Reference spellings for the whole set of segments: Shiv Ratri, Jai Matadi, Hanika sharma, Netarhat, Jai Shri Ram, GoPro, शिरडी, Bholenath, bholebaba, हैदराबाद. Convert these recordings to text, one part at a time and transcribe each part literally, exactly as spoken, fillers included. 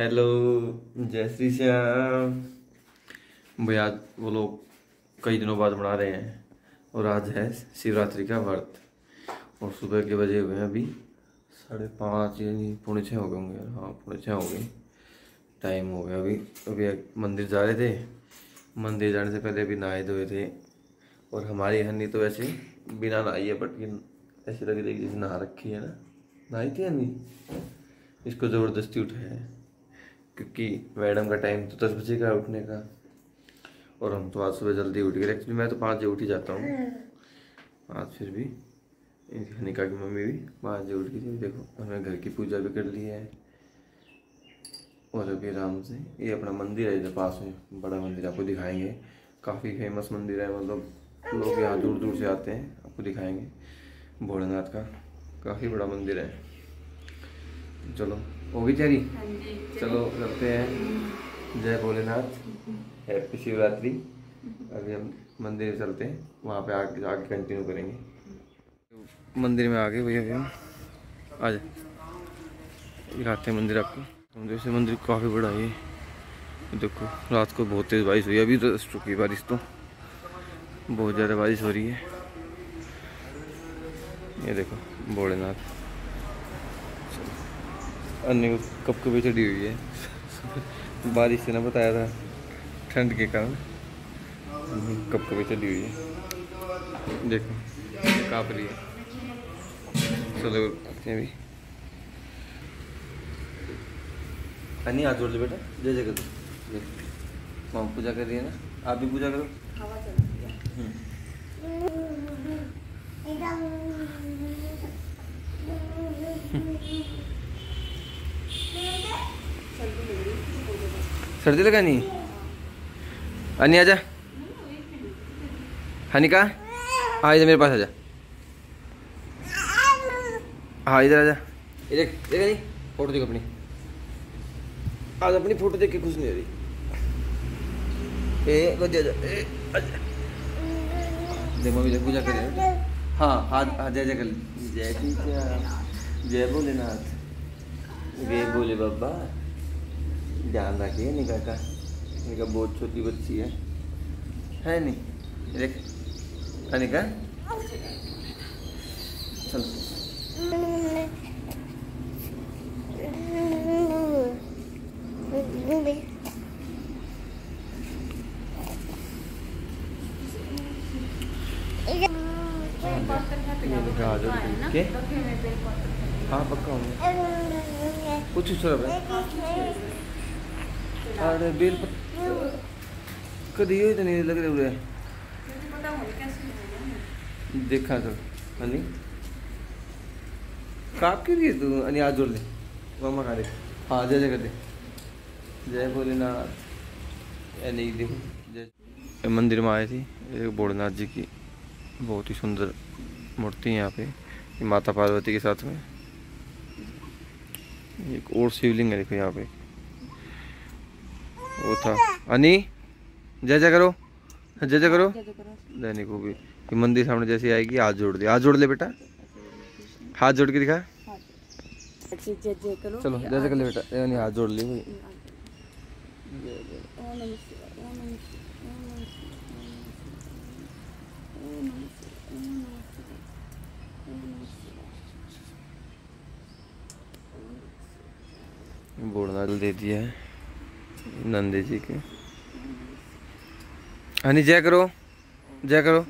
Hello, जय श्री श्याम। भाई आज वो लोग कई दिनों बाद बना रहे हैं और आज है शिवरात्रि का व्रत। और सुबह के बजे हुए हैं अभी साढ़े पाँच यानी पौने छः हो गए होंगे। हाँ, पौने छः हो गए, टाइम हो गया। अभी अभी मंदिर जा रहे थे। मंदिर जाने से पहले अभी नहाए धोए थे। और हमारी हन्नी तो वैसे बिना नहाई है, बट ऐसी लग रही है जैसे नहा रखी है ना। नहाई थी हन्नी, इसको ज़बरदस्ती उठाया है क्योंकि मैडम का टाइम तो दस बजे का उठने का और हम तो आज सुबह जल्दी उठ गए। एक्चुअली मैं तो पाँच बजे उठ ही जाता हूँ, आज फिर भी निका की मम्मी भी पाँच बजे उठ गई थी। देखो, हमने घर की पूजा भी कर ली है और अभी आराम से। ये अपना मंदिर है इधर पास में, बड़ा मंदिर आपको दिखाएंगे। काफ़ी फेमस मंदिर है, मतलब लोग यहाँ दूर दूर से आते हैं। आपको दिखाएंगे भोलेनाथ का, काफ़ी बड़ा मंदिर है। चलो, होगी तैयारी? चलो करते हैं। जय भोलेनाथ, हैप्पी शिवरात्रि। अभी हम मंदिर चलते हैं, वहाँ पे आगे आगे कंटिन्यू करेंगे। मंदिर में आ गए भैया भैया, आ जाए दिखाते हैं मंदिर आपको। जैसे मंदिर काफ़ी बड़ा है। देखो, रात को बहुत तेज़ बारिश हुई, अभी तो रुकी बारिश, तो बहुत ज़्यादा बारिश हो रही है। ये देखो भोलेनाथ, अन्य कप के भी चढ़ी हुई है बारिश से ना, बताया था ठंड के कारण कप के भी चढ़ी हुई है। देखो काँप रही है। चलो करते हैं अभी। अन्य हाथ जोड़ लो बेटा, जय जय करो। माँ पूजा कर रही है ना, आप भी पूजा करो। सर्दी लगानी हनी, आजा हनी का, हाँ इधर मेरे पास आजा, हाँ इधर आजा। इधर देखा नहीं, फोटो देखो अपनी। आज अपनी फोटो देख के खुश नहीं हो रही। ए आजा आजा, देख मम्मी जब पूजा कर रहे। हाँ हाँ, जय जय कर ले। जय श्री, जय भोलेनाथ, जय भोले बाबा। ध्यान रखिए निका का, निका बहुत छोटी बच्ची है, है नहीं? देख अनिका, चलो हाँ पक्का होंगे कुछ है। अरे बेल कभी ये तो नहीं लग रहे हुए देखा तो अनी काप के लिए तू अनी आज जोड़ ले मामा खा दे। हाँ जय जय कर दे, जय भोलेनाथ। नहीं देखो, जय मंदिर में आए थे। एक भोलेनाथ जी की बहुत ही सुंदर मूर्ति है यहाँ पे, माता पार्वती के साथ में। एक और शिवलिंग है देखो यहाँ पे, वो था अनी। जय जय करो, जय जय करो। दैनिक को भी ये मंदिर सामने जैसे आएगी, हाथ जोड़ दे, हाथ जोड़ ले बेटा, हाथ जोड़ के दिखा। चलो जय जय कर ले बेटा, यानी हाथ जोड़ ले। भोलेनाथ दे दिया है नंदी जी के। हनी जय करो, जय करो,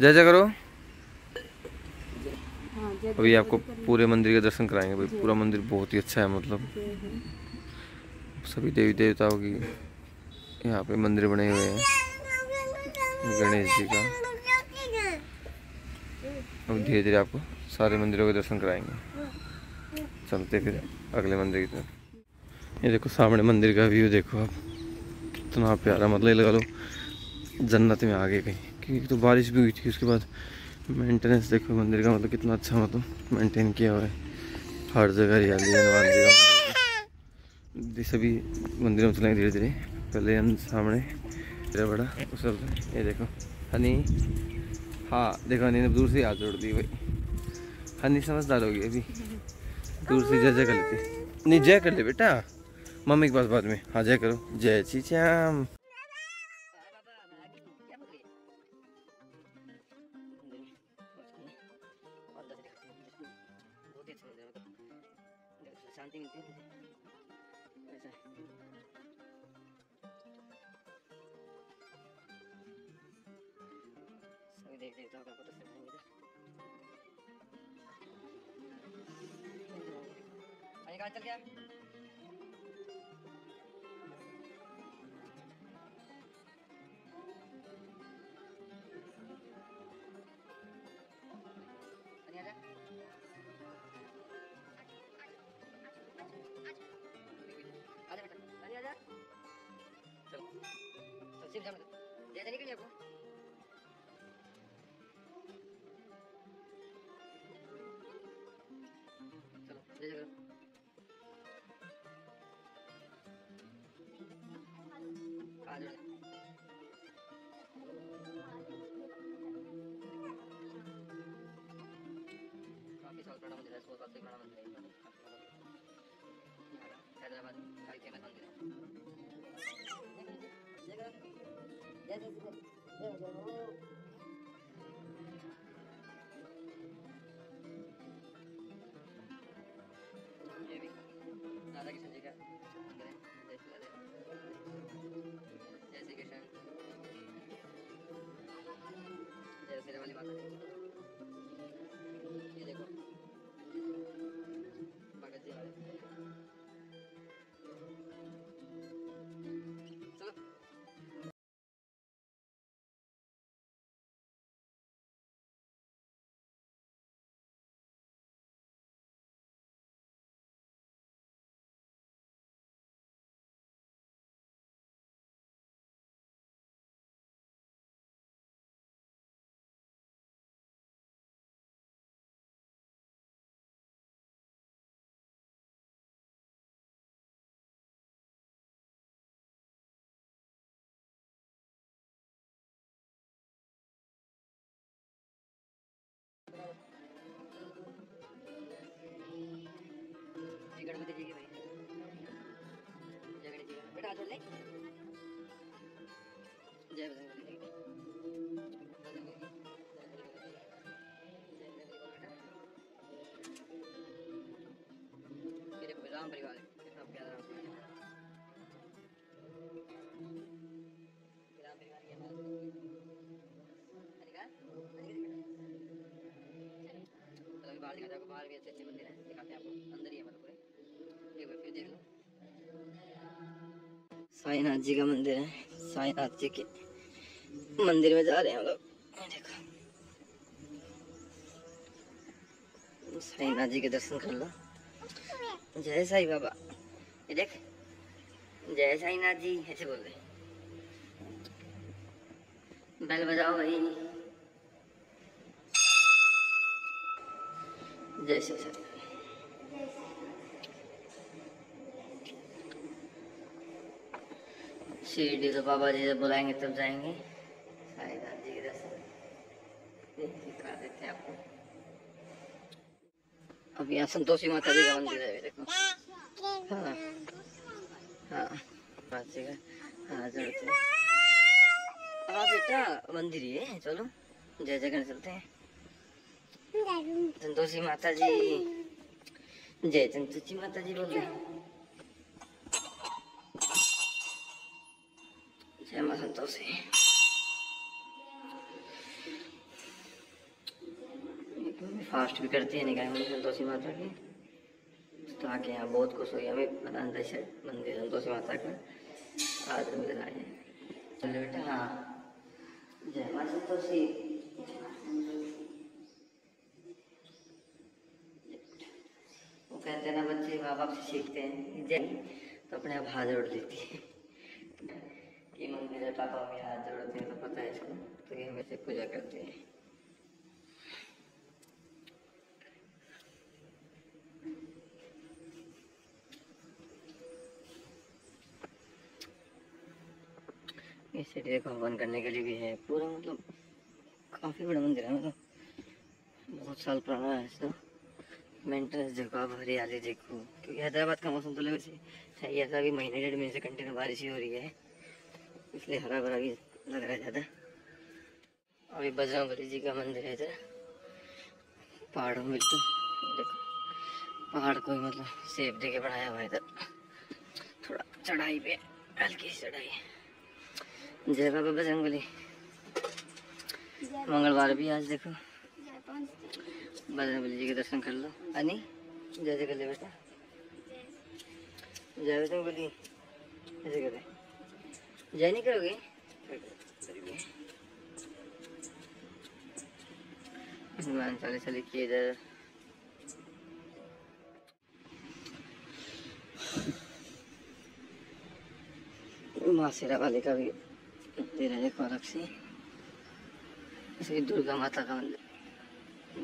जय जय करो। अभी आपको पूरे मंदिर के दर्शन कराएंगे भाई। पूरा मंदिर बहुत ही अच्छा है, मतलब सभी देवी देवताओं की यहाँ पे मंदिर बने हुए हैं, गणेश जी का। अब धीरे धीरे आपको सारे मंदिरों के दर्शन कराएंगे। चलते फिर अगले मंदिर की तरफ। ये देखो सामने मंदिर का व्यू देखो आप, कितना प्यारा। मतलब ये लगा लो जन्नत में आ गए कहीं, क्योंकि तो बारिश भी हुई थी। उसके बाद मेंटेनेंस देखो मंदिर का, मतलब कितना अच्छा मतलब मेंटेन किया हुआ है। हर जगह हरियाली है। सभी मंदिरों में चलेंगे धीरे धीरे। पहले हम सामने तेरा बड़ा उस, ये देखो हनी। हाँ देखो हनी ने दूर से हाथ जोड़ दी भाई। हनी समझदार होगी, अभी दूर से जय जय कर लेती। नहीं जय कर ले बेटा, मम्मी के पास बाद में। हाँ जय करो, जय श्री श्याम। शांति मिलती है सब देख देता हूँ आपको तो सब मिलता है। आइए कहाँ चल गया? जय जय निकल जाओ। चलो जय जय करो। काफी साल पुराना मंदिर है, सौ साल से पुराना मंदिर है। हैदराबाद का फेमस मंदिर है। जय जय ये भी राधा कृष्ण जी का मंदिर है। जय श्री राधे, जय श्री कृष्ण, जय श्री राम माता जी। ये देखो भगत जी वाले। ये गणपति जी की भाई, जय गणेश जी बेटा आ जाओ ले। जय बजरंगबली, मेरे राम परिवार कितना प्यारा राम परिवार ये हमारा बाहर दिखाता है। बाहर भी अच्छे अच्छे मंदिर हैं, दिखाते हैं आपको। अंदर ही है मतलब पूरे, एक बार फिर देख लो। साईनाथ जी का मंदिर है, साईनाथ जी के मंदिर में जा रहे हैं हम लोग। देखो साईनाथ जी के दर्शन कर लो। जय साईं बाबा, ये देख जय साईनाथ जी ऐसे बोल रहे। बेल बजाओ भाई। जय श्री राम। शिरडी तो बाबा जी जब बुलाएंगे तब जाएंगे। साईनाथ जी के दर्शन दिखा देते हैं आपको। अब यहाँ संतोषी माता जी का मंदिर है, देखो। हाँ हाँ माता हाँ चलते हैं। हाँ बेटा मंदिर ही है, चलो जय जय करने चलते हैं। संतोषी माता जी, जय संतोषी माता जी बोल। जय माँ संतोषी। फास्ट भी करती है निकाय में संतोषी माता की। तो आके यहाँ बहुत खुश हुई हमें, पता नहीं से मंदिर संतोषी माता का आज मंदिर आए। चलो बेटा हाँ जय माँ संतोषी। कहते हैं ना बच्चे माँ बाप से सीखते हैं। जय तो अपने आप हाथ जोड़ देती है कि मंदिर है, पापा भी हाथ जोड़ते हैं तो पता है इसको, तो ये हमेशा पूजा करते हैं। इस सीढ़ी को हवन करने के लिए भी है पूरा, मतलब काफी बड़ा मंदिर है। मतलब बहुत साल पुराना है इसका। मेंटेनेंस देखो, आप हरियाली देखो, क्योंकि हैदराबाद का मौसम तो लगे सही ऐसा भी महीने डेढ़ महीने से कंटिन्यू बारिश ही हो रही है, इसलिए हरा भरा भी लग रहा है ज़्यादा। और ये बजरंगबली जी का मंदिर है इधर पहाड़ों में, तो देखो पहाड़ को मतलब सेब दे के बढ़ाया हुआ है इधर, थोड़ा चढ़ाई पे हल्की चढ़ाई। जय बाबा बजरंगबली। मंगलवार भी आज देखो, बजरंगबली जी के दर्शन कर लो। अनी जय जय कर ले बेटा, जय बजरंगबली। ऐसे कर ले, जय नहीं करोगे। हनुमान चालीसा लिखिए इधर। माँ शेरा वाले का भी दे रहे अलग से। इसलिए दुर्गा माता का मंदिर,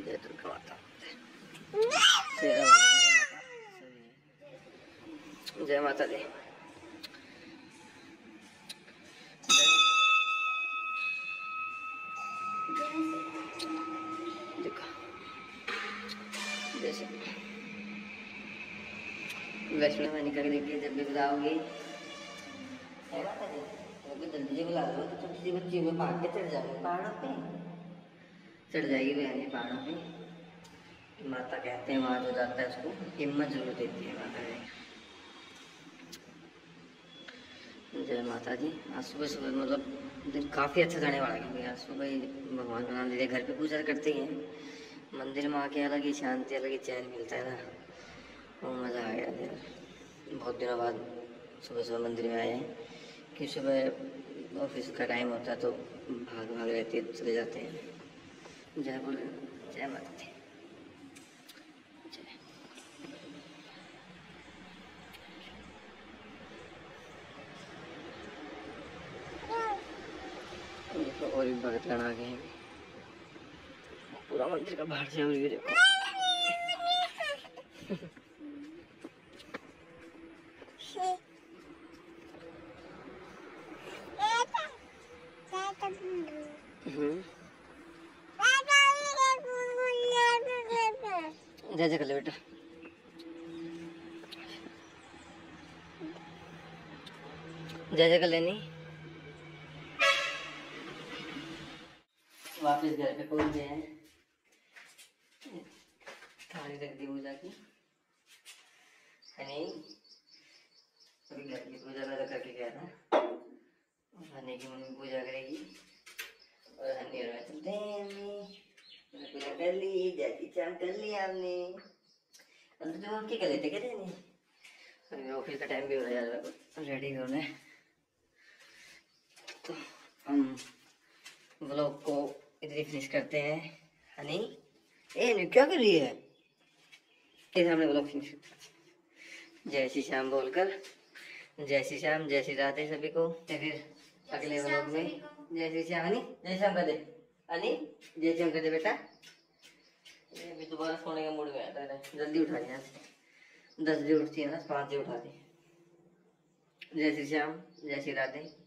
जय दुर्गा माता, जय माता दी। देखो जैसे वैष्णो में निकल देखिए, जब भी बुलाओगे जल्दी बुला दो, तो छोटी बच्ची में भाग के चढ़ जाओगे पहाड़ों पे, चढ़ जाएगी बहनी पहाड़ों पे। माता कहते हैं वहाँ जो जाता है उसको हिम्मत जरूर देती है माता जी। जय माता जी। आज सुबह सुबह मतलब दिन काफ़ी अच्छा जाने वाला है, क्योंकि आज सुबह भगवान का नाम लेते घर पे पूजा करते ही हैं, मंदिर में आके अलग ही शांति अलग ही चैन मिलता है ना, वो मज़ा आ गया था। बहुत दिनों बाद सुबह सुबह मंदिर में आए हैं, कि सुबह ऑफिस का टाइम होता है तो भाग भाग रहती है, चले जाते हैं। जय बोले, जय माता दी। देखो और भी भगत गण आ गए हैं, पूरा मंदिर का बाहर से। और भी देखो जय जय कर ले बेटा। जय जय कर लेनी। वापिस घर पे पहुंच गए हैं, थाली रख दी पूजा की, हनी अभी घर की पूजा वगैरह करके गया था, हनी की मम्मी पूजा करेगी और हनी और चलते हैं। पूजा कर ली, जाती चाम कर लिया हमने, हम तो और क्या कर लेते कहते नहीं। अभी ऑफिस का टाइम भी हो रहा है, रेडी होने तो हम व्लॉग को इधर ही फिनिश करते हैं। हनी ए क्या कर रही है, इधर हमने व्लॉग फिनिश करते। जय श्री श्याम बोलकर जय श्री श्याम, जय श्री राधे सभी को, फिर अगले व्लॉग में। जय श्री श्याम हनी, जय श्याम कर दे अनी, जय श्याम कर दे बेटा। ये भी दोबारा सोने का मूड में आता है, जल्दी उठा दिया, दस बजे उठती है ना, पाँच बजे उठा दी। जय श्री श्याम, जय श्री राधे।